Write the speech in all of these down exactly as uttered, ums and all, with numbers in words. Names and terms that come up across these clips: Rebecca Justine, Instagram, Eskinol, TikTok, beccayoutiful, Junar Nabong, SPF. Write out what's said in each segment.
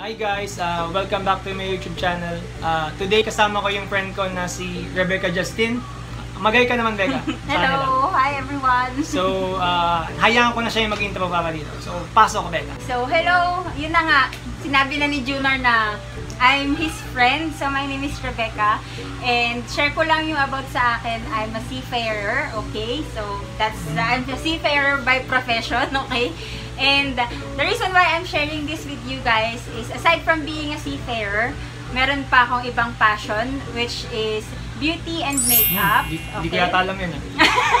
Hi guys! Uh, welcome back to my YouTube channel. Uh, today kasama ko yung friend ko na si Rebecca Justin. Magay ka naman, Becca. Hello! Hi everyone! So, uh, hayaan ko na siya yung mag-intro para dito. So, pasok ko, Becca. So, hello! Yun na nga, sinabi na ni Junar na I'm his friend. So, my name is Rebecca. And share ko lang yung about sa akin. I'm a seafarer, okay? So, that's, uh, I'm a seafarer by profession, okay? And the reason why I'm sharing this with you guys is aside from being a seafarer, meron pa akong ibang passion which is beauty and makeup. Hindi ko yata alam yun eh.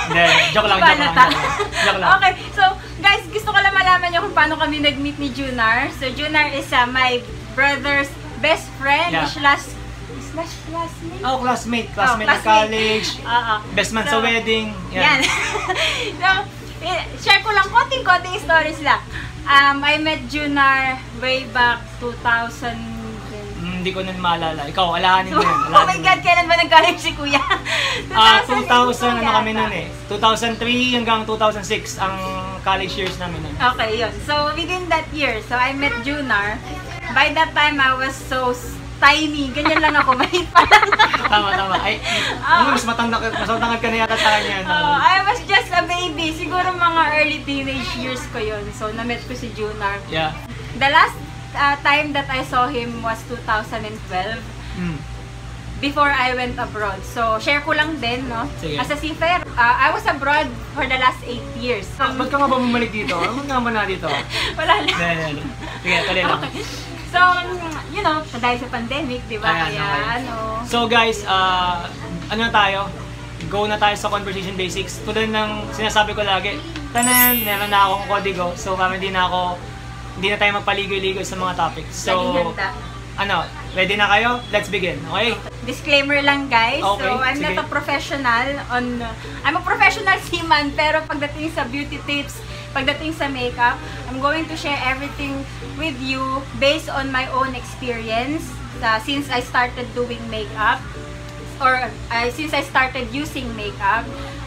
Hindi, joke lang, joke lang. Joke lang. Okay, so guys, gusto ko lang malaman nyo kung paano kami nag-meet ni Junar. So Junar is uh, my brother's best friend, yeah. slash, slash classmate. Oh, classmate. Classmate oh, na college. Uh -oh. Best man so, sa wedding. Yan. Yeah. Share ko lang konting-konting stories lang. Um, I met Junar way back two thousand. Mm, hindi ko nun maalala. Ikaw, alahanin mo yun. Alahanin oh my God, yun. Kailan ba nag-college si Kuya? two thousand, uh, two thousand ano kami nun eh. two thousand three hanggang two thousand six ang college years namin nun. Okay, yun. So, within that year, so I met Junar. By that time, I was so tiny. Ganyan lang ako. Maliit pa lang. Tama, tama. Ay, oh. Mas matangkad ka na yata sa kanya. Oh, I was just a baby. Siguro mga early teenage years ko yun. So, na-met ko si Junar. Yeah. The last uh, time that I saw him was two thousand twelve. Mm. Before I went abroad. So, share ko lang din, no? Sige. As a seafarer, uh, I was abroad for the last eight years. Um, Ba't ka nga ba bumalik dito? Ba't ka nga ba na dito? Wala lang. Sige, tuloy lang. Okay. So, you know, dahil sa pandemic, di ba? Ayan, Kaya, okay. ano... So guys, uh, ano tayo? Go na tayo sa conversation basics. Tulad ng sinasabi ko lagi, tanan, meron na akong kodigo. So, parang hindi na ako, hindi na tayo magpaligoy-ligoy sa mga topics. So, ano, ready na kayo? Let's begin, okay? Disclaimer lang guys, okay, so I'm sige. not a professional on... I'm a professional seaman, pero pagdating sa beauty tips, pagdating sa makeup, I'm going to share everything with you based on my own experience uh, since I started doing makeup or uh, since I started using makeup.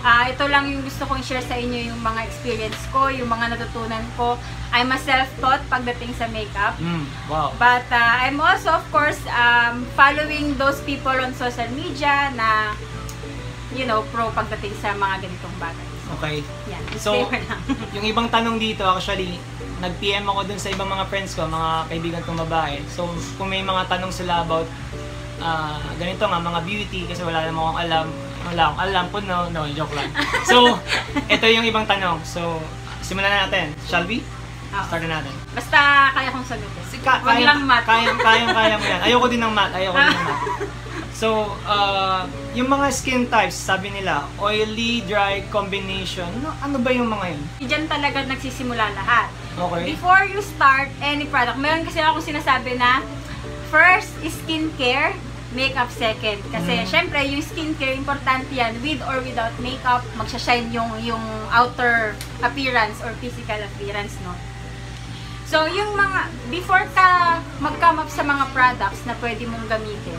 Uh, ito lang yung gusto kong share sa inyo, yung mga experience ko, yung mga natutunan ko. I'm a self-taught pagdating sa makeup. Mm, wow. But uh, I'm also, of course, um, following those people on social media na, you know, pro pagdating sa mga ganitong bagay. Okay. Yeah, so, yung ibang tanong dito, actually, nag-P M ako dun sa ibang mga friends ko, mga kaibigan kong babae. So, kung may mga tanong sila about uh, ganito nga, mga beauty, kasi wala naman akong alam, wala akong alam po, no, no, joke lang. So, ito yung ibang tanong. So, simulan na natin. Shall we? Oh. Start na natin. Basta kaya kong sagutin. Ka Wag kaya, lang mat. Kaya, kaya, kaya mo yan. Ayoko din ng mat. Ayoko din ng mat. So, uh, yung mga skin types, sabi nila, oily, dry, combination, no, ano ba yung mga yun? Diyan talaga nagsisimula lahat. Okay. Before you start any product, meron kasi akong sinasabi na, first, skincare, makeup second. Kasi, mm. syempre, yung skincare, importante yan, with or without makeup, magsashine yung, yung outer appearance or physical appearance, no? So, yung mga, before ka mag-come up sa mga products na pwede mong gamitin,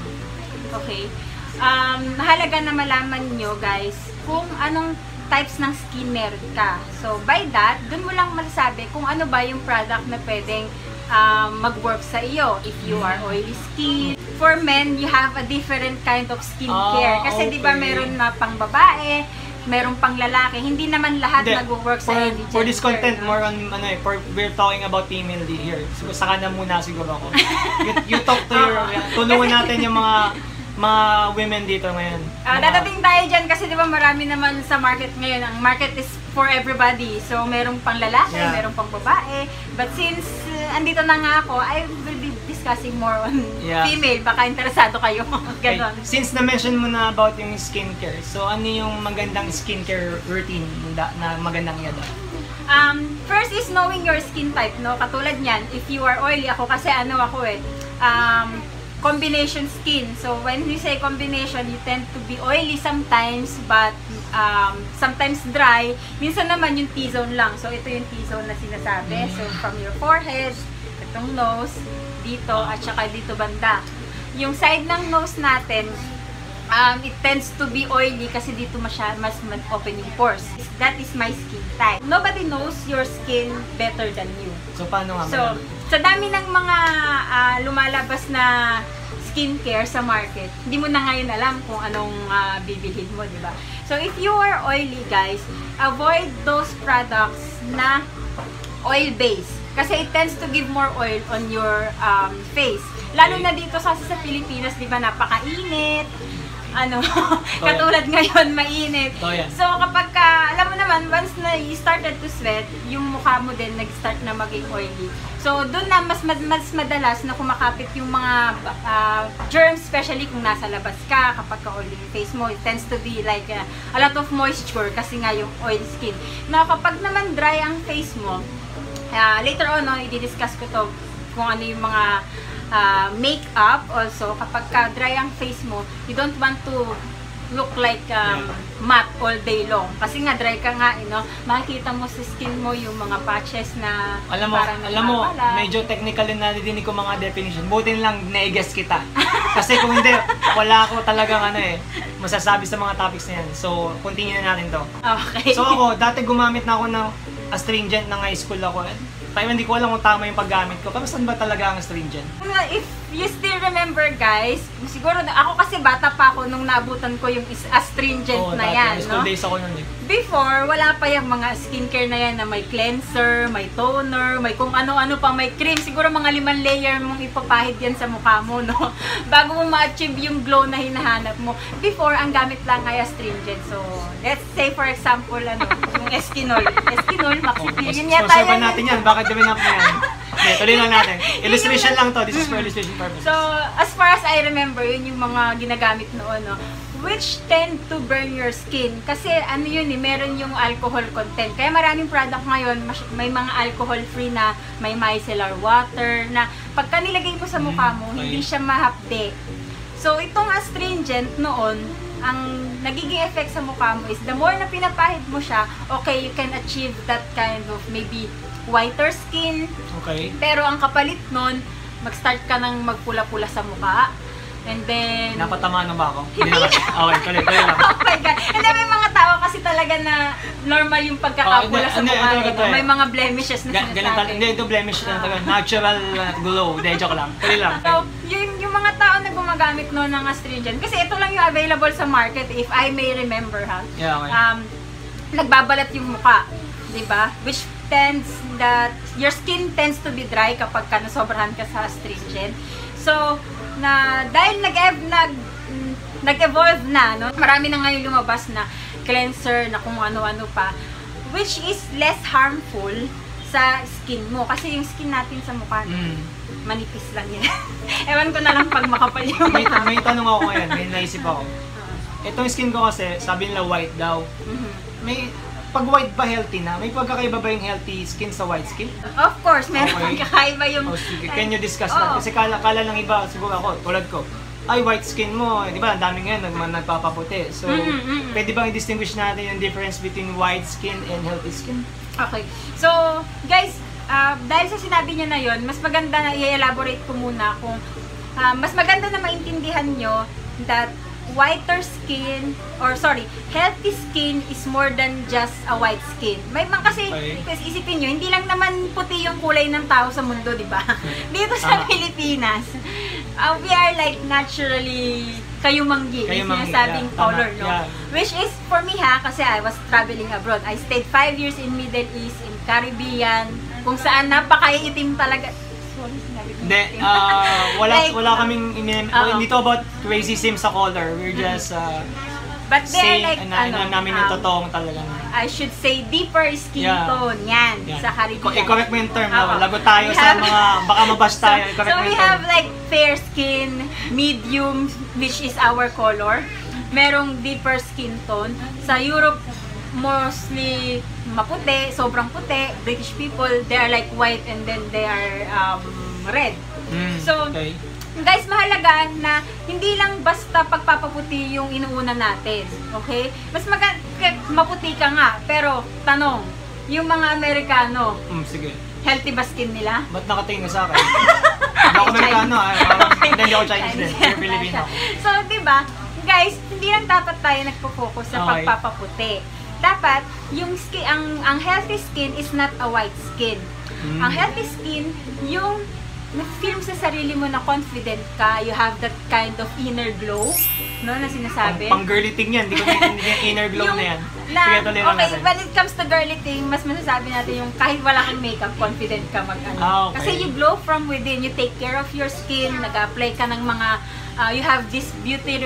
okay. Um, mahalaga na malaman nyo guys kung anong types ng skin meron ka. So by that, dun mo lang masasabi kung ano ba yung product na pwedeng um, mag-work sa iyo if you are oily skin. For men, you have a different kind of skincare. Ah, kasi okay. 'Di ba meron na pang babae, meron pang lalaki. Hindi naman lahat nag-work sa iyo. For this content, no? More on ano eh, for, we're talking about female here. So saka na muna siguro ako. You, you talk to your, tulungan natin yung mga mga women dito ngayon. Uh, dadating tayo dyan kasi di ba marami naman sa market ngayon. Ang market is for everybody. So, merong pang lalaki, yeah. merong pang babae. But since uh, andito na nga ako, I will be discussing more on yeah. female. Baka interesado kayo. Ganon. Okay. Since na-mention mo na about yung skincare, so ano yung magandang skincare routine na magandang yada? Um, first is knowing your skin type, no? Katulad niyan, if you are oily, ako kasi ano ako eh, um, combination skin. So when you say combination, you tend to be oily sometimes, but um, sometimes dry. Minsan naman yung T-zone lang. So ito yung T-zone na sinasabi. So from your forehead, itong nose, dito, at saka dito banda. Yung side ng nose natin, Um, it tends to be oily kasi dito masya, mas mag-open yung pores. That is my skin type. Nobody knows your skin better than you. So, paano nga? So, sa dami ng mga uh, lumalabas na skincare sa market, hindi mo na ngayon alam kung anong uh, bibilhin mo, di ba? So, if you are oily, guys, avoid those products na oil-based. Kasi it tends to give more oil on your um, face. Lalo na dito sa, sa Pilipinas, di ba, napakainit. Ano, katulad ngayon, mainit. Toyan. So, kapag, uh, alam mo naman, once na you started to sweat, yung mukha mo din nag-start na maging oily. So, doon na mas, mas madalas na kumakapit yung mga uh, germs, especially kung nasa labas ka, kapag ka-oily yung face mo. It tends to be like uh, a lot of moisture kasi nga yung oil skin. Now, kapag naman dry ang face mo, uh, later on, no, i-discuss ko to kung ano yung mga Uh, makeup also, kapag ka dry ang face mo, you don't want to look like um, matte all day long. Kasi nga dry ka nga, you know, makikita mo sa skin mo yung mga patches na alam mo, parang alam mo, medyo technical din nadidinig ko mga definition. Buti lang na-guess kita. Kasi kung hindi, wala ako talagang ano eh, masasabi sa mga topics na yan. So, continue na natin to. Okay. So ako, dati gumamit na ako ng astringent nang high school ako. Tayo, hindi ko alam kung tama yung paggamit ko. Pero saan ba talaga ang astringent? If you still remember, guys, siguro na ako kasi bata pa ako nung nabutan ko yung astringent oh, na dati, yan. School no? days ako nun eh. Before, wala pa yung mga skincare na yan na may cleanser, may toner, may kung ano-ano pa, may cream. Siguro mga limang layer mong ipapahid yan sa mukha mo, no? Bago mo ma-achieve yung glow na hinahanap mo. Before, ang gamit lang ay astringent. So, let's say for example, ano, yung Eskinol. Eskinol, Maxipil. Yun yata yan. natin yan. Bakit dumi na po yan? Okay, tuloy lang natin. Illustration lang to. This is for illustration purposes. So, as far as I remember, yun yung mga ginagamit noon, no? Which tend to burn your skin. Kasi ano yun eh, meron yung alcohol content. Kaya maraming product ngayon, may mga alcohol-free na, may micellar water, na pagka nilagay mo sa mukha mo, hindi siya mahapde. So, itong astringent noon, ang nagiging effect sa mukha mo is the more na pinapahid mo siya, okay, you can achieve that kind of maybe whiter skin. Okay. Pero ang kapalit nun, mag-start ka ng magpula-pula sa mukha. And then... Napatamaan na ba ako? Hindi na. Okay, tuloy, tuloy lang. Oh my God. And then may mga tao kasi talaga na normal yung pagkakapula oh, sa mukha. Ito, ito, ito. May mga blemishes na Ga sinasabi. Hindi, ito blemishes na talaga. Natural glow. Hindi, joke lang. Tuloy lang. So, yung, yung mga tao na gumagamit noon ng astringent, kasi ito lang yung available sa market, if I may remember, ha? Yeah, okay. Um, nagbabalat yung mukha. Diba? Which tends that... Your skin tends to be dry kapag ka nasobrahan ka sa astringent. So... na dahil nag-evolve nag, nag na, no? Marami na ngayon lumabas na cleanser na kung ano-ano pa, which is less harmful sa skin mo. Kasi yung skin natin sa mukha, mm. manipis lang yan. Ewan ko na lang pag makapal yung may, may tanong ako ngayon, may naisip ako. Itong skin ko kasi, sabi nila white daw. Mm-hmm. May pag white ba healthy na? May pagkakaiba ba yung healthy skin sa white skin? Of course, meron okay. pagkakaiba yung... Oh, can you discuss oh. that? Kasi kala, kala ng iba, siguro ako, tulad ko, ay white skin mo, di ba, ang dami ngayon nagpapaputi. So, mm -hmm, mm -hmm. pwede bang i-distinguish natin yung difference between white skin and healthy skin? Okay. So, guys, uh, dahil sa sinabi niya na yon, mas maganda na i-elaborate ko muna kung... Uh, mas maganda na maintindihan nyo that... whiter skin or sorry healthy skin is more than just a white skin. May mga kasi okay. isipin nyo, hindi lang naman puti yung kulay ng tao sa mundo, di ba? Dito sa ah. Pilipinas uh, we are like naturally kayumanggi, yung sinasabing yeah. color, no? Yeah. Which is for me, ha, kasi I was traveling abroad. I stayed five years in Middle East, in Caribbean, kung saan napakaitim talaga. Hindi, uh, wala, like, wala kaming, hindi uh, to about crazy sim sa color, we're just uh, but saying like, na, ano, namin um, yung totoong talaga. I should say deeper skin yeah. tone, yan, yeah. sa Caribbean. I-correct mo yung term, uh, lago tayo sa have, mga, baka mabas tayo, so, i-correct so we have term. Like fair skin, medium, which is our color, merong deeper skin tone. Sa Europe, mostly maputi, sobrang puti. British people, they are like white and then they are um, red. Mm, so, okay. guys, mahalaga na hindi lang basta pagpapaputi yung inuuna natin. Okay? Mas maganda, maputi ka nga. Pero, tanong, yung mga Amerikano, mm, sige. healthy ba skin nila? Ba't nakatingin sa akin? Hindi ako Amerikano, hindi ako Chinese din. Filipino. So, diba? guys, hindi lang dapat tayo nagpo-focus sa okay. pagpapaputi. Dapat, yung skin, ang, ang healthy skin is not a white skin. Mm. Ang healthy skin, yung na-feel sa sarili mo na confident ka, you have that kind of inner glow, no, na sinasabi. Pang, pang girliting yan, hindi ko maintindihan inner glow yung, na yan. Na, okay, when it comes to girliting, mas masasabi natin yung kahit wala kang makeup, confident ka mag-ano. Ah, okay. Kasi you glow from within, you take care of your skin, nag-apply ka ng mga, uh, you have this beauty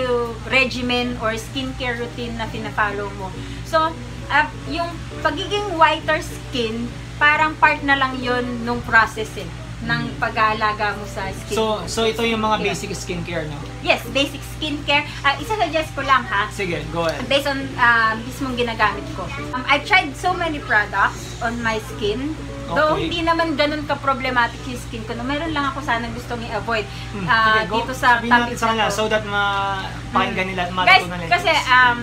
regimen or skincare routine na pinafollow mo. So, uh, yung pagiging whiter skin, parang part na lang yun nung process eh. ng pag-aalaga mo sa skin. So, so ito yung mga basic skincare, no? Yes, basic skincare. Uh, isa-suggest ko lang, ha? Sige, go ahead. Based on uh, mismong ginagamit ko. Um, I've tried so many products on my skin. Okay. Though hindi naman ganun ka-problematic yung skin ko. No, meron lang ako sana gustong i-avoid hmm. uh, okay, dito sa topic na so that mapakinggan hmm. nila at matutunan nila. Kasi, um,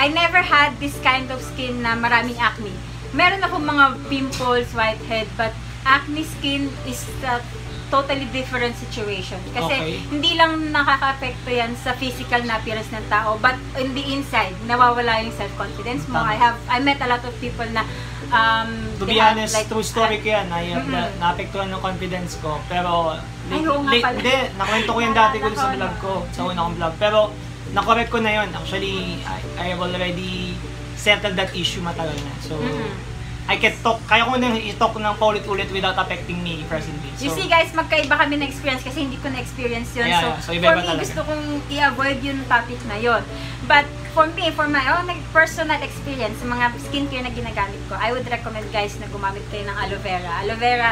I never had this kind of skin na maraming acne. Meron akong mga pimples, whitehead, but acne skin is a totally different situation. Kasi okay. hindi lang nakaka-apekto yan sa physical na appearance ng tao, but on the inside, nawawala yung self-confidence mo. Tama. I have, I met a lot of people na um, to be honest, like, true story ko yan. I have mm -hmm. naapektuhan ng confidence ko. Pero, ay, hindi, nakwento ko yan dati ko sa vlog ko, sa una kong vlog. Pero, nakorrect ko na yun. Actually, I, I have already settled that issue matagal na. So, mm -hmm. I can talk, kaya ko nang i-talk ng paulit-ulit without affecting me personally. So, you see guys, magkaiba kami na experience kasi hindi ko na-experience yun. Yeah, so, so for me, talaga. gusto kong i-avoid yung topic na yun. But for me, for my own personal experience, sa mga skincare na ginagamit ko, I would recommend guys na gumamit kayo ng aloe vera. Aloe vera,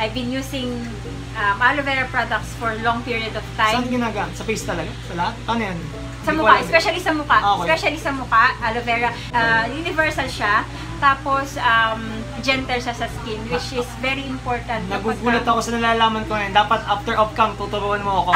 I've been using um, aloe vera products for a long period of time. Saan ginagamit? Sa face talaga? Sa lahat? Ano yan? Sa mukha, especially sa mukha. Oh, okay. Especially sa mukha, aloe vera. Uh, universal siya. Tapos, um, gentle siya sa skin, which is very important. Nagugulat ako sa nalalaman ko ngayon. Dapat after off-cam, tuturuan mo ako.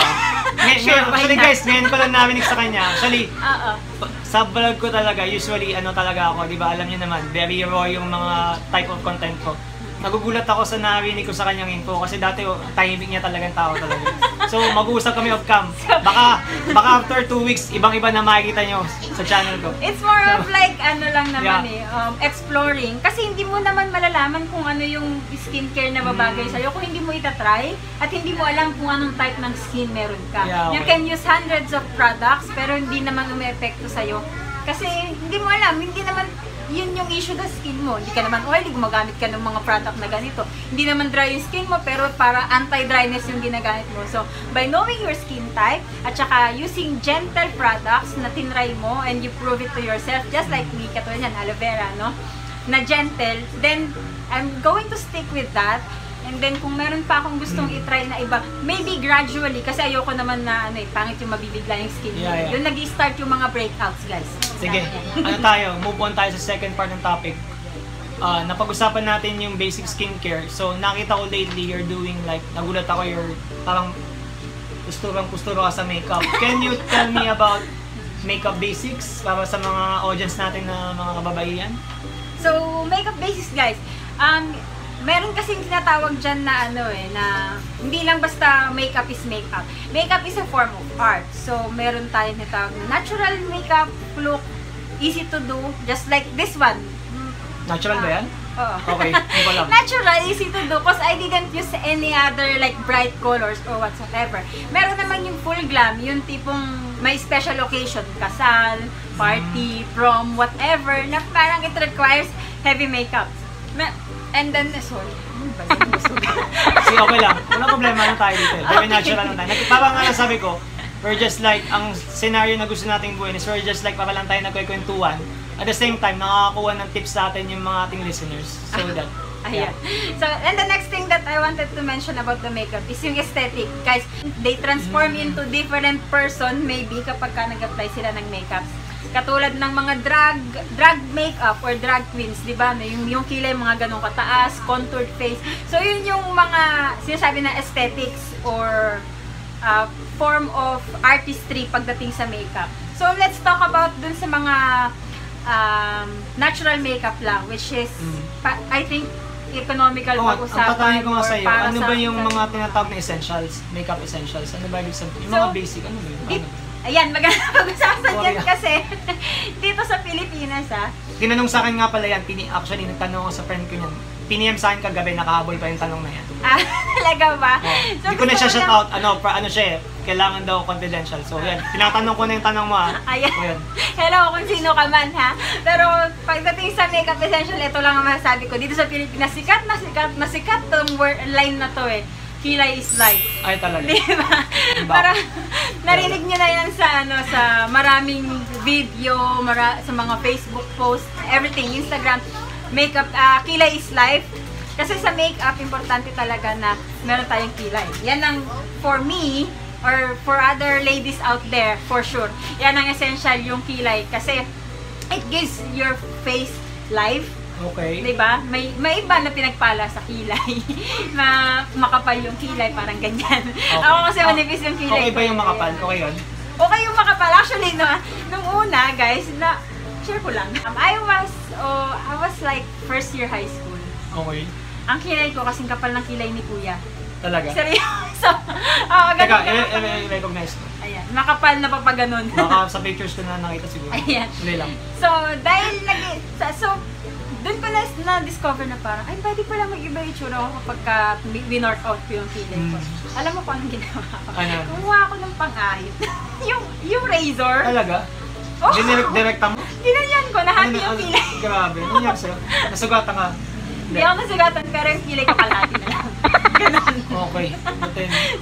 Sure, actually guys, ngayon ko lang narinig sa kanya. Actually, uh -oh. sa vlog ko talaga, usually, ano talaga ako, di ba, alam niyo naman, very raw yung mga type of content ko. Nagugulat ako sa narinig ko sa kanyang info kasi dati, timing niya talagang tao talaga. So, mag-uusap kami off-cam. Baka, baka after two weeks, ibang-iba na makikita nyo sa channel ko. It's more so, of like, ano lang naman yeah. eh, um, exploring. Kasi hindi mo naman malalaman kung ano yung skincare na babagay mm. sa'yo kung hindi mo itatry at hindi mo alam kung anong type ng skin meron ka. Yeah, okay. You can use hundreds of products pero hindi naman ume-epekto sa'yo. Kasi hindi mo alam, hindi naman yun yung issue ng skin mo. Hindi ka naman oily, gumagamit ka ng mga product na ganito. Hindi naman dry yung skin mo, pero para anti-dryness yung ginagamit mo. So, by knowing your skin type, at saka using gentle products na tinry mo, and you prove it to yourself, just like me, katulad yan, aloe vera, no? Na gentle, then, I'm going to stick with that. And then, kung meron pa akong gustong itry na iba, maybe gradually, kasi ayoko naman na, ano eh, pangit yung mabibigla yung skin. Yeah, yeah. Doon nag-i-start yung mga breakouts, guys. Sige, ano tayo? Move on tayo sa second part ng topic. Uh, napag-usapan natin yung basic skincare. So, nakita ko lately, you're doing like, nagulat ako, you're parang kusturang-kusturo ka sa makeup. Can you tell me about makeup basics para sa mga audience natin na mga kababaihan? So, makeup basics, guys. Um, Meron kasing tinatawag dyan na ano eh, na hindi lang basta makeup is makeup. Makeup is a form of art. So, meron tayo tinatawag na natural makeup look, easy to do, just like this one. Natural uh, ba yan? Oo. Okay, hindi ko alam. Natural, easy to do, because I didn't use any other like bright colors or whatsoever. Meron naman yung full glam, yung tipong may special occasion, kasal, party, prom, whatever, na parang it requires heavy makeup. And then, sorry. See, okay lang. Walang problema na tayo dito. Very okay. natural na tayo. Parang nga nasabi ko, we're just like, ang scenario na gusto nating buuin is we're just like, parang tayo nagkikwentuhan. At the same time, nakakakuha ng tips sa atin yung mga ating listeners. So that, yeah. So, and the next thing that I wanted to mention about the makeup is yung aesthetic. Guys, they transform into different person maybe kapag ka nag-apply sila ng makeup. Katulad ng mga drag drag makeup or drag queens, di ba? Yung, yung kilay, mga ganong kataas, contoured face. So, yun yung mga sinasabi na aesthetics or uh, form of artistry pagdating sa makeup. So, let's talk about dun sa mga um, natural makeup lang, which is, mm. pa, I think, economical oh, pag-usapan. Ang tatangin ko nga sa'yo, ano ba yung mga tinatawag na essentials, makeup essentials? Ano ba yung, yung so, mga basic? Ano ba yun? Ano? Ayan, maganda pag-usapan kasi dito sa Pilipinas, ha. Tinanong sa akin nga pala yan, pini actually nagtanong ako sa friend ko niyan. P N M sa akin kagabi, nakahabol pa yung tanong na yan. Ah, talaga ba? Hindi so, so, ko na siya shout out, ano, pra, ano siya eh, kailangan daw confidential. So yan, tinatanong ko na yung tanong mo, ha. Ayan. So, yan. Hello kung sino ka man, ha. Pero pagdating sa makeup essential, ito lang ang masasabi ko. Dito sa Pilipinas, sikat na sikat, masikat tong word line na to eh. Kilay is life. Ay, talaga. Diba? Para narinig nyo na yan sa, ano, sa maraming video, mara, sa mga Facebook posts, everything, Instagram, makeup, uh, kilay is life. Kasi sa makeup, importante talaga na meron tayong kilay. Yan ang, for me, or for other ladies out there, for sure, yan ang essential yung kilay. Kasi it gives your face life. Okay. Diba? May, may iba na pinagpala sa kilay. Ma, makapal yung kilay, parang ganyan. Okay. Ako kasi manipis yung kilay. Okay ba yung makapal? Okay yun? Okay yung makapal. Actually, no, nung una, guys, na, share ko lang. Um, I was, oh, I was like first year high school. Okay. Ang kilay ko, kasing kapal ng kilay ni Kuya. Talaga? Seryoso. Oo, ganun. Teka, i-recognize ko. Ayan. Makapal na pa pa ganun. Maka sa pictures ko na nakita siguro. Ayan. Hindi lang. So, dahil nag- so, doon ko na-discover na parang, ay, pwede pala mag-iba yung tsura ko kapag binork out ko yung kilay ko. Mm. Alam mo kung anong ginawa ko? Ano? Kumuha ko ng pang-ayot. yung, yung razor. Talaga? Oh, direct-direkta mo? Ginanyan ko, nahati yung kilay. Grabe, nangyari sa'yo. Nasugatan ka. Hindi ako nasugatan, pero yung kilay ko kalati na lang. Ganun. Okay.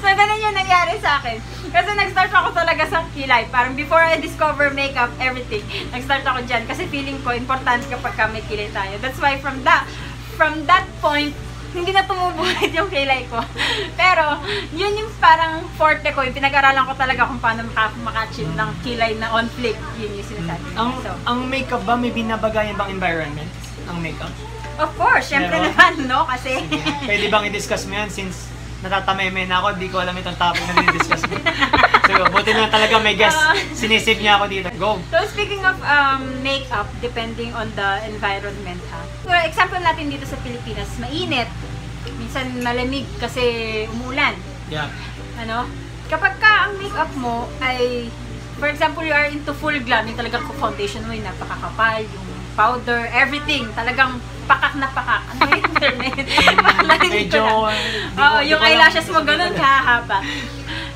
So, ganun yung nangyari sa akin. Kasi nag-start ako talaga sa kilay. Parang before I discover makeup, everything, nag-start ako dyan. Kasi feeling ko, important kapag may kilay tayo. That's why from that, from that point, hindi na tumubulit yung kilay ko. Pero, yun yung parang forte ko. Yung pinag-aralan ko talaga kung paano maka-achieve ng kilay na on flick. Yun yung sinasabi. Ang, so, ang makeup ba, may binabagayan bang environment? Ang makeup? Of course, syempre pero, naman, no? Kasi... Sige. Pwede bang i-discuss mo yan since natatameme na ako, di ko alam itong topic na i-discuss mo. So, buti na talaga may guest. Uh, Sinisip niya ako dito. Go! So, speaking of um, makeup, depending on the environment, ha? For example natin dito sa Pilipinas, mainit. Minsan malamig kasi umulan. Yeah. Ano? Kapag ka ang makeup mo ay... For example, you are into full glam. Yung talagang foundation mo, yung napakakapal, yung powder, everything. Talagang pakak na pakak. Ano yung term na yun? Medyo, oh, yung eyelashes mo, ganun kahaba.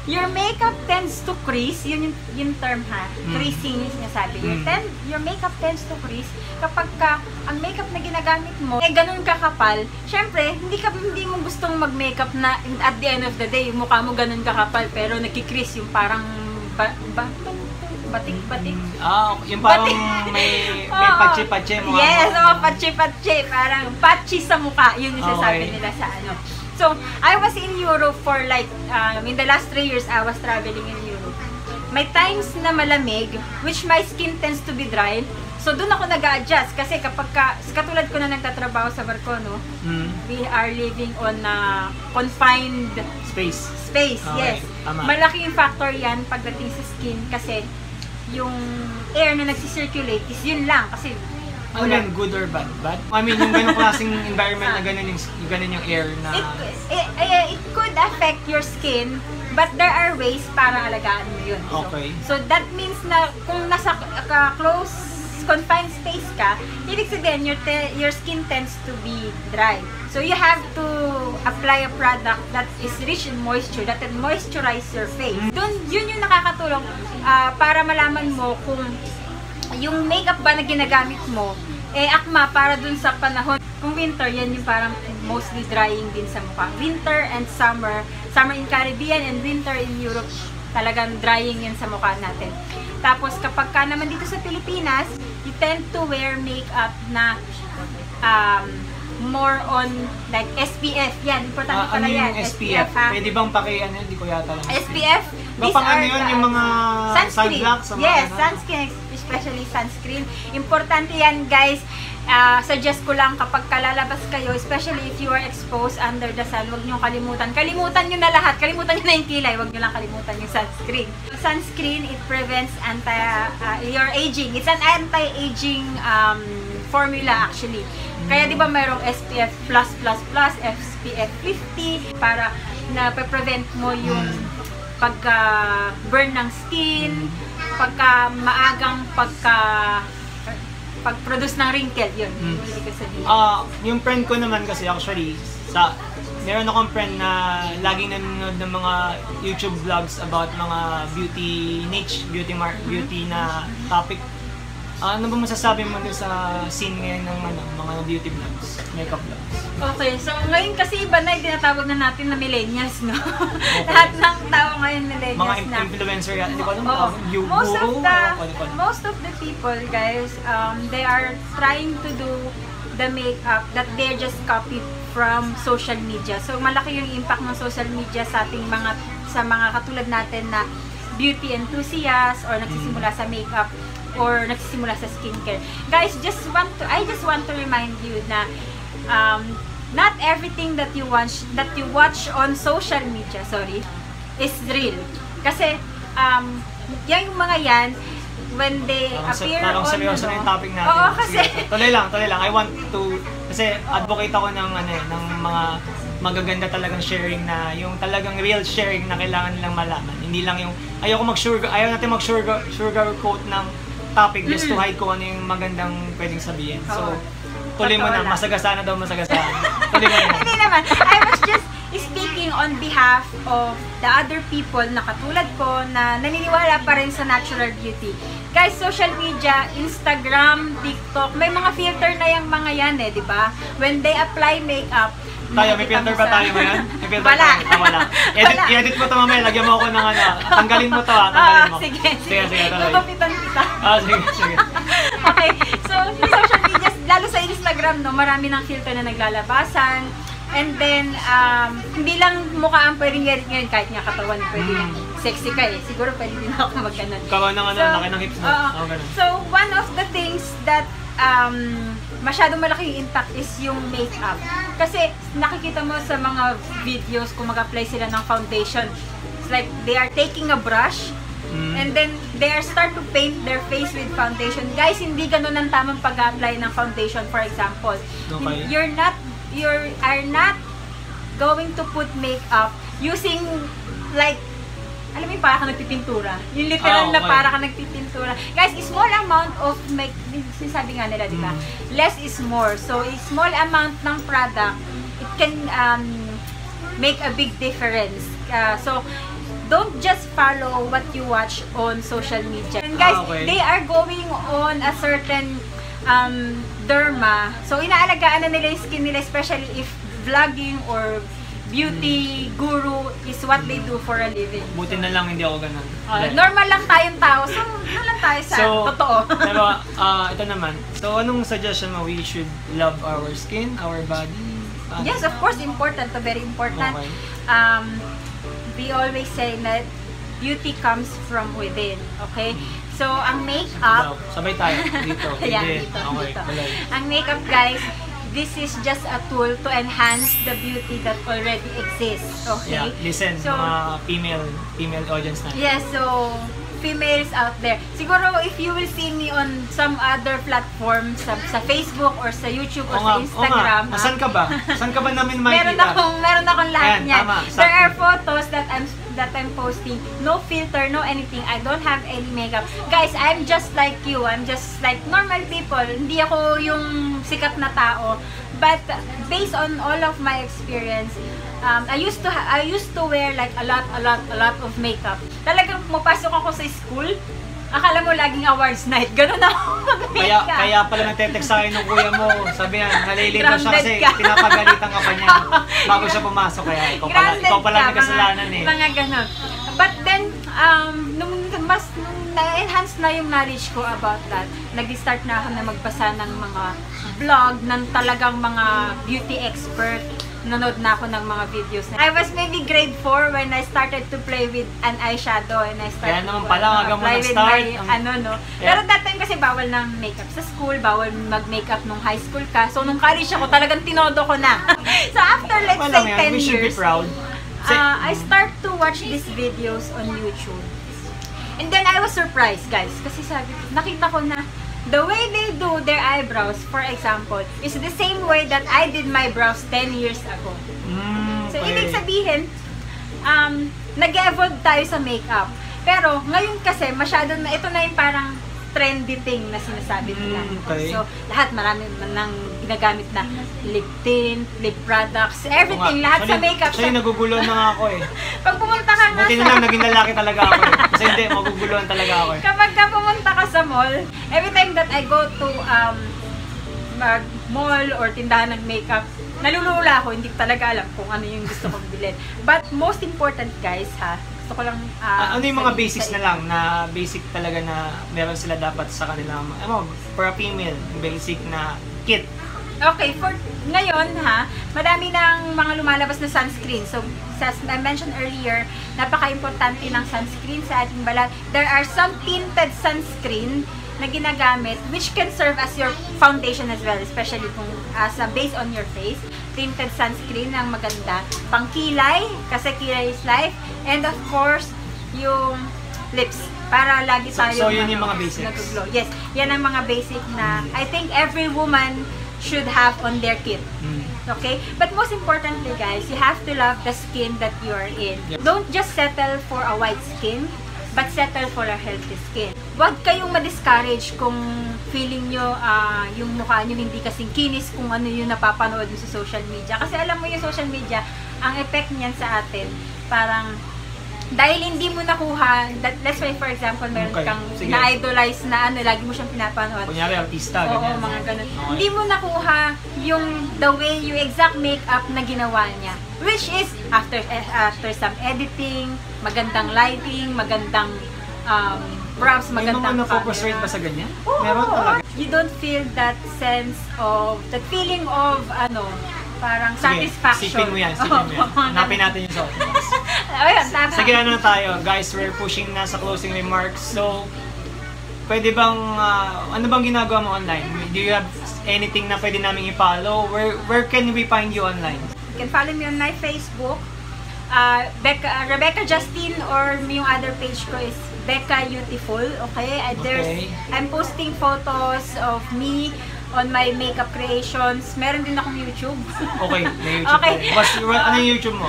Your makeup tends to crease. Yun yung, yung term, ha? Mm. Creasing yung sinasabi. Your, ten, your makeup tends to crease. Kapag ka, ang makeup na ginagamit mo, eh ganun kakapal. Siyempre, hindi, ka, hindi mo gustong mag-makeup na at the end of the day, mukha mo ganun kakapal, pero nagkikrease yung parang ba, ba, batik-batik. Ah, yung parang batik. may, may patche-patche mo. Yes, oh, patche-patche. Parang patchy sa mukha. Yun yung sasabi okay. nila sa ano. So, I was in Europe for like, um, in the last three years, I was traveling in Europe. May times na malamig, which my skin tends to be dry. So, doon ako nag-adjust. Kasi kapag, ka, katulad ko na nagtatrabaho sa barko, no? Mm. We are living on a confined space. Space, okay. Yes. Tama. Malaki yung factor yan pagdating sa skin kasi yung air na nagsicirculate is yun lang kasi ano yan, good or bad? Bad? I mean, yung ganong klaseng environment na ganun yung, ganun yung air na... It, it, it could affect your skin, but there are ways para alagaan mo yun. Okay. So, so, that means na kung nasa uh, close, confined space ka, ibig sabihin, your, te your skin tends to be dry. So, you have to apply a product that is rich in moisture, that can moisturize your face. Dun, yun yung nakakatulong uh, para malaman mo kung yung makeup ba na ginagamit mo, eh akma para dun sa panahon. Kung winter, yan yung parang mostly drying din sa mukha. Winter and summer, summer in Caribbean and winter in Europe, talagang drying yan sa mukha natin. Tapos kapag ka naman dito sa Pilipinas, you tend to wear makeup na um, more on like S P F. Yan, importante uh, pala ano yan. S P F? S P F, pwede bang paki, ano yun, hindi ko yata lang. S P F? These Bapang ano yun, yung mga sunscreen. Mga yes, ano. Sunscreen, especially sunscreen. Importante yan, guys. Uh, suggest ko lang kapag kalalabas kayo, especially if you are exposed under the sun, huwag nyo kalimutan. Kalimutan nyo na lahat. Kalimutan nyo na yung kilay. Huwag nyo lang kalimutan yung sunscreen. Sunscreen, it prevents anti, uh, your aging. It's an anti-aging um, formula actually. Kaya di ba mayroong S P F plus plus plus, S P F fifty para na pre-prevent mo yung pagka-burn ng skin, pagka-maagang pagka- pag-produce ng wrinkle, yun. Mm. Uh, yung friend ko naman kasi actually, sa, meron akong friend na laging nanonood ng mga YouTube vlogs about mga beauty niche, beauty mark, beauty na topic. Uh, ano ba masasabi mo doon sa scene ngayon ng ano, mga beauty vlogs, makeup vlogs? Okay, so ngayon kasi iba na yung tinatawag na natin na millennials, no? Okay. Lahat ng tao ngayon millennials mga na. Mga influencer yan, hindi ko alam, oh, you most guru, of the ano, ano, ano. Most of the people, guys, um, they are trying to do the makeup that they're just copied from social media. So malaki yung impact ng social media sa ating mga, sa mga katulad natin na beauty enthusiasts or nagsisimula mm. sa makeup, or nagsisimula sa skincare. Guys, just want to I just want to remind you na um, not everything that you watch that you watch on social media, sorry, is real. Kasi um yung mga yan when they parang appear sa, on seryoso na yung topic natin. Oo, kasi tuloy lang, tuloy lang. I want to kasi advocate ako ng ano ng mga magaganda talagang sharing na yung talagang real sharing na kailangan nilang malaman. Hindi lang yung ayoko mag-sugar, ayaw natin mag-sugar sugarcoat ng topic just to hide ko ano yung magandang pwedeng sabihin. So, tuloy mo na. Masagasaan na daw, masagasaan. Tuloy mo na. Hindi naman. I was just speaking on behalf of the other people na katulad ko na naniniwala pa rin sa natural beauty. Guys, social media, Instagram, TikTok, may mga filter na yung mga yan eh, di ba? When they apply makeup, tayo, may filter ba tayo mo yan? May filter wala. Tayo. Oh, wala. Edit, wala. I-edit mo ito mamaya. Lagyan mo ako ng ano. Tanggalin mo ito ah. Tanggalin mo. Oh, sige, sige. Sige, sige. Tutupitan kita. Ah, sige, sige. Okay. So, social media, lalo sa Instagram, no, marami ng filter na naglalabasan. And then, um, hindi lang mukha ang pwedeng edit ngayon. Kahit nga katawan, pwede yan. Sexy ka eh. Siguro pwede din ako mag-ganon. Kawa ng ano, laki ng hips mo. Oo. So, one of the things that um, masyadong malaki yung impact is yung makeup. Kasi nakikita mo sa mga videos kung mag-apply sila ng foundation. It's like they are taking a brush mm. and then they are start to paint their face with foundation. Guys, hindi ganun ang tamang pag-apply ng foundation. For example, okay. you're not you are not going to put makeup using like alam mo yung para ka nagpipintura. Yung literal oh, okay. na para ka nagpipintura. Guys, small amount of make, sinasabi nga nila, di ba? Mm. Less is more. So, a small amount ng product, it can um, make a big difference. Uh, so, don't just follow what you watch on social media. And guys, oh, okay. they are going on a certain um, derma. So, inaalagaan na nila yung skin nila, especially if vlogging or beauty guru is what they do for a living. Buti na lang hindi ako ganun. Uh, normal lang tayong tao. So, ano lang tayo sa so, totoo. Pero, uh, ito naman. So, anong suggestion mo? We should love our skin, our body? Uh, yes, of course. Important. Very important. Okay. Um, we always say that beauty comes from within. Okay? So, ang makeup... Sabay tayo. Dito. Ayan, dito. Dito. Okay. Dito. Ang makeup, guys, this is just a tool to enhance the beauty that already exists. Okay. Yeah, listen, so, mga female female audience natin. Yes, so females out there. Siguro if you will see me on some other platform, sa, sa Facebook or sa YouTube or o sa nga, Instagram. O nga. Asan ka ba? Saan ka ba namin makikita? Meron akong meron akong lahat ayan, niyan. Tama, there are photos that I'm that I'm posting. No filter, no anything. I don't have any makeup. Guys, I'm just like you. I'm just like normal people. Hindi ako yung sikat na tao, but based on all of my experience, um, I used to I used to wear like a lot, a lot, a lot of makeup. Talagang mapasok ako sa school, akala mo laging awards night, ganun ako mag-makeup. Kaya, kaya pala nagtetext sa akin ng kuya mo, sabi yan, nalilito siya kasi ka. Pinapagalitan ka pa niya bago siya pumasok, kaya ikaw pala, ikaw pala nagkasalanan eh. Mga ganun. But then, um, nung mas na-enhance na yung knowledge ko about that, nag-start na ako na magbasa ng mga vlog ng talagang mga beauty expert. Nanood na ako ng mga videos. I was maybe grade four when I started to play with an eyeshadow and I started to uh, play with my, ano, no. Yeah. Pero that time kasi bawal ng makeup sa school, bawal mag-makeup nung high school ka. So, nung college ako, talagang tinodo ko na. So, after let's say ten years, we should be proud. Uh, I start to watch these videos on YouTube. And then, I was surprised, guys. Kasi sabi, nakita ko na the way they do their eyebrows, for example, is the same way that I did my brows ten years ago. Mm, so, okay. Ibig sabihin, um, nag-evolve tayo sa makeup. Pero ngayon kasi masyado na ito na yung parang trendy thing na sinasabi nila. Mm, okay. So lahat marami nang ginagamit na lip tint, lip products, everything, nga, lahat so, sa makeup. So, so naguguluhan na nga ako eh. Pag pumunta ka nga sa... Buti na lang, naging lalaki talaga ako eh. Kasi hindi, maguguluhan talaga ako eh. Kapag ka pumunta ka sa mall, every time that I go to um mag mall or tindahan ng makeup, nalulula ako, hindi ko talaga alam kung ano yung gusto kong bilhin. But most important guys ha, gusto ko lang... Uh, ano yung mga basics na lang, na basic talaga na meron sila dapat sa kanila, ano, for a female, basic na kit. Okay, for ngayon ha, marami ng mga lumalabas na sunscreen. So, as I mentioned earlier, napaka-importante ng sunscreen sa ating balat. There are some tinted sunscreen na ginagamit which can serve as your foundation as well, especially kung as a base on your face. Tinted sunscreen ang maganda. Pangkilay, kasi kilay is life. And of course, yung lips. Para lagi tayo so, so yun yung mga basics. Nag-glow. Yes, yan ang mga basic na I think every woman should have on their kit. Mm. Okay? But most importantly guys, you have to love the skin that you are in. Yep. Don't just settle for a white skin, but settle for a healthy skin. Huwag kayong ma-discourage kung feeling nyo uh, yung mukha nyo hindi kasing kinis kung ano yung napapanood sa social media. Kasi alam mo yung social media, ang effect niyan sa atin, parang dahil hindi mo nakuha, that, let's say for example, meron okay. kang na-idolize na ano, lagi mo siyang pinapanood. Kunyari, artista, ganyan. Oo, mga ganun. Okay. Hindi mo nakuha yung the way, yung exact makeup na ginawa niya. Which is, after after some editing, magandang lighting, magandang um, props, magandang camera. May mga na-focus ba sa ganyan? Oo, meron talaga. You don't feel that sense of, that feeling of, ano, parang sige, satisfaction. Sipin mo yan, sipin oh, mo yan. Hanapin natin yung sa office. Sige, ano na tayo? Guys, we're pushing na sa closing remarks. So, pwede bang, uh, ano bang ginagawa mo online? Do you have anything na pwede namin i-follow? Where, where can we find you online? You can follow me on my Facebook. Uh, Becca, uh, Rebecca Justine or yung other page ko is beccayoutiful. Okay? Uh, there's, okay. I'm posting photos of me on my makeup creations. Meron din akong YouTube. Okay, may YouTube. Okay. Mas, ano yung YouTube mo?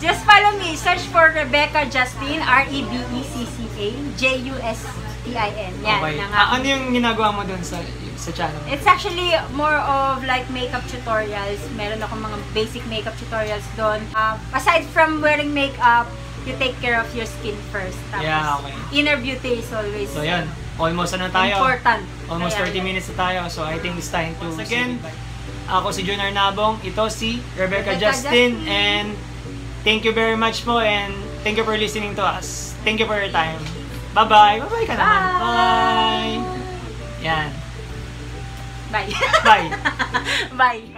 Just follow me. Search for Rebecca Justine. R E B E C C A J U S T I N. Yan. Okay. Ah, ano yung ginagawa mo dun sa, sa channel? It's actually more of like makeup tutorials. Meron akong mga basic makeup tutorials dun. Uh, aside from wearing makeup, you take care of your skin first. Tapos, yeah, okay. Inner beauty is always... So, yan. Almost ano tayo? Important. Almost thirty minutes na tayo. So, I think it's time to... Once again, ako si Junar Nabong. Ito si Rebecca, Rebecca Justine. Justine. And thank you very much po. And thank you for listening to us. Thank you for your time. Bye-bye. Bye-bye ka naman. Bye! Bye! Yan. Bye. Bye. Bye.